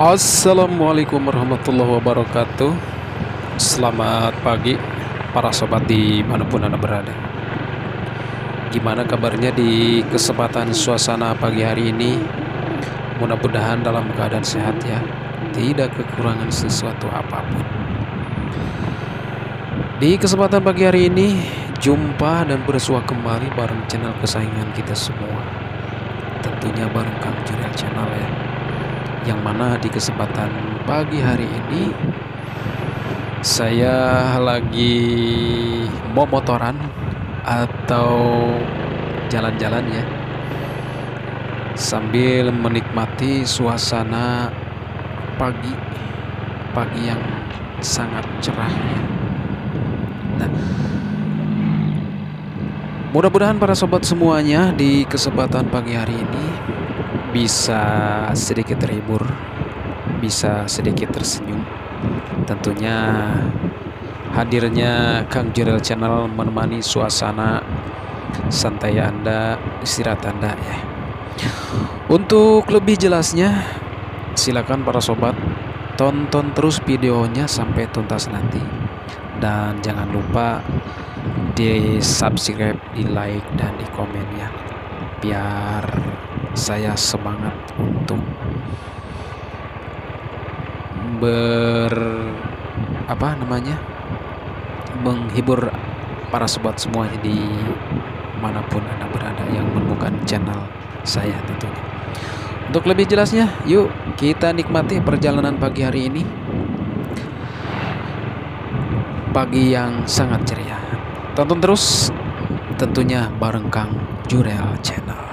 Assalamualaikum warahmatullahi wabarakatuh. Selamat pagi para sobat dimanapun Anda berada. Gimana kabarnya di kesempatan suasana pagi hari ini? Mudah-mudahan dalam keadaan sehat ya, tidak kekurangan sesuatu apapun. Di kesempatan pagi hari ini, jumpa dan bersua kembali bareng channel kesayangan kita semua, tentunya bareng Kang Jurel Channel ya, yang mana di kesempatan pagi hari ini saya lagi mau motoran atau jalan-jalan ya, sambil menikmati suasana pagi yang sangat cerah ya. Nah, mudah-mudahan para sobat semuanya di kesempatan pagi hari ini bisa sedikit terhibur, bisa sedikit tersenyum. Tentunya hadirnya Kang Jurel Channel menemani suasana santai Anda, istirahat Anda ya. Untuk lebih jelasnya silakan para sobat tonton terus videonya sampai tuntas nanti, dan jangan lupa di subscribe, di like, dan di komen ya, biar saya semangat untuk menghibur para sobat semuanya di manapun Anda berada yang menemukan channel saya tentunya. Untuk lebih jelasnya, yuk kita nikmati perjalanan pagi hari ini, pagi yang sangat ceria. Tonton terus tentunya bareng Kang Jurel Channel.